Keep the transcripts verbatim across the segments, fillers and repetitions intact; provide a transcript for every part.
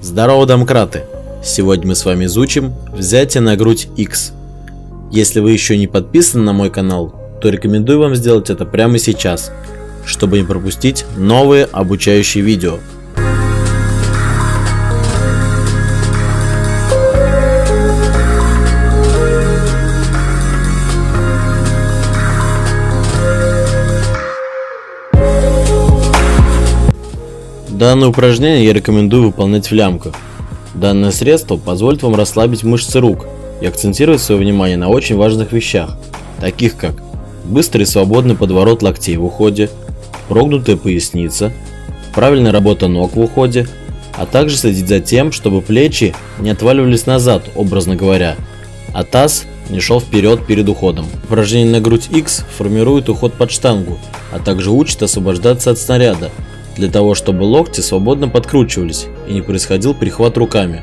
Здорово, домкраты! Сегодня мы с вами изучим взятие на грудь X. Если вы еще не подписаны на мой канал, то рекомендую вам сделать это прямо сейчас, чтобы не пропустить новые обучающие видео. Данное упражнение я рекомендую выполнять в лямках. Данное средство позволит вам расслабить мышцы рук и акцентировать свое внимание на очень важных вещах, таких как быстрый и свободный подворот локтей в уходе, прогнутая поясница, правильная работа ног в уходе, а также следить за тем, чтобы плечи не отваливались назад, образно говоря, а таз не шел вперед перед уходом. Упражнение на грудь X формирует уход под штангу, а также учит освобождаться от снаряда, для того, чтобы локти свободно подкручивались и не происходил перехват руками.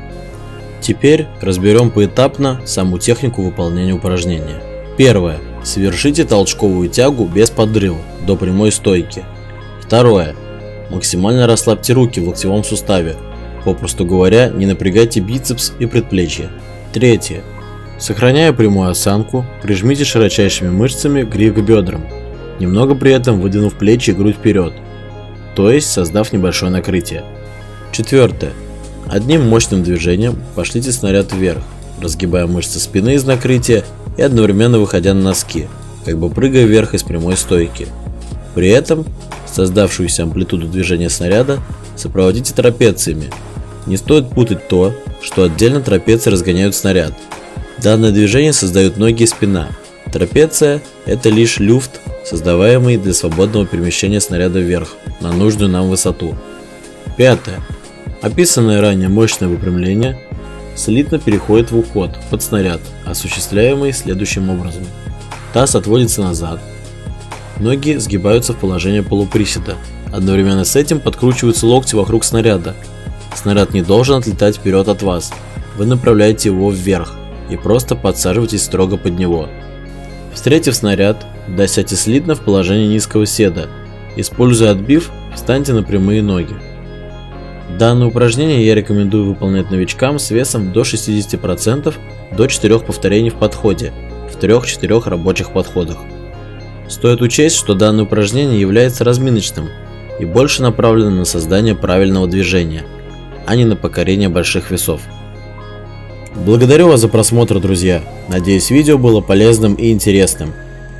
Теперь разберем поэтапно саму технику выполнения упражнения. Первое. Совершите толчковую тягу без подрыва до прямой стойки. Второе. Максимально расслабьте руки в локтевом суставе, попросту говоря, не напрягайте бицепс и предплечье. Третье. Сохраняя прямую осанку, прижмите широчайшими мышцами гриф к бедрам, немного при этом выдвинув плечи и грудь вперед, то есть создав небольшое накрытие. Четвертое. Одним мощным движением пошлите снаряд вверх, разгибая мышцы спины из накрытия и одновременно выходя на носки, как бы прыгая вверх из прямой стойки. При этом создавшуюся амплитуду движения снаряда сопроводите трапециями. Не стоит путать то, что отдельно трапеции разгоняют снаряд. Данное движение создают ноги и спина. Трапеция – это лишь люфт, создаваемый для свободного перемещения снаряда вверх на нужную нам высоту. Пятое. Описанное ранее мощное выпрямление слитно переходит в уход под снаряд, осуществляемый следующим образом. Таз отводится назад, ноги сгибаются в положение полуприседа, одновременно с этим подкручиваются локти вокруг снаряда. Снаряд не должен отлетать вперед от вас, вы направляете его вверх и просто подсаживаетесь строго под него. Встретив снаряд, досядьте слитно в положении низкого седа. Используя отбив, встаньте на прямые ноги. Данное упражнение я рекомендую выполнять новичкам с весом до шестидесяти процентов до четырёх повторений в подходе, в трёх-четырёх рабочих подходах. Стоит учесть, что данное упражнение является разминочным и больше направлено на создание правильного движения, а не на покорение больших весов. Благодарю вас за просмотр, друзья. Надеюсь, видео было полезным и интересным.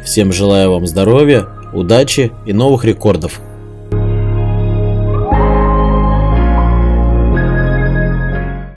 Всем желаю вам здоровья, удачи и новых рекордов.